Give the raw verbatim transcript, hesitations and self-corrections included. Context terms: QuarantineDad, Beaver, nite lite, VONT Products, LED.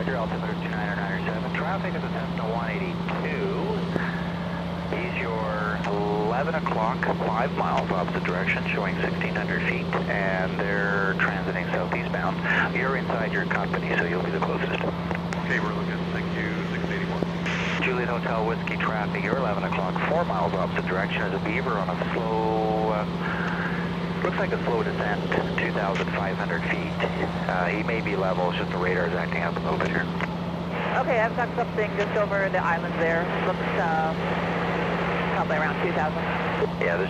Roger, altimeter two niner nine seven. Traffic is attempt to one eighty-two. He's your eleven o'clock, five miles opposite direction, showing sixteen hundred feet, and they're transiting southeastbound. You're inside your company, so you'll be the closest. Okay, we're looking at six U six eighty-one. Juliet Hotel Whiskey traffic, your eleven o'clock, four miles opposite direction, is a Beaver on a slow... Uh, Looks like a slow descent, two thousand five hundred feet. Uh, he may be level, it's just the radar is acting up a little bit here. Okay, I've got something just over the island there. Looks uh, probably around two thousand. Yeah, there's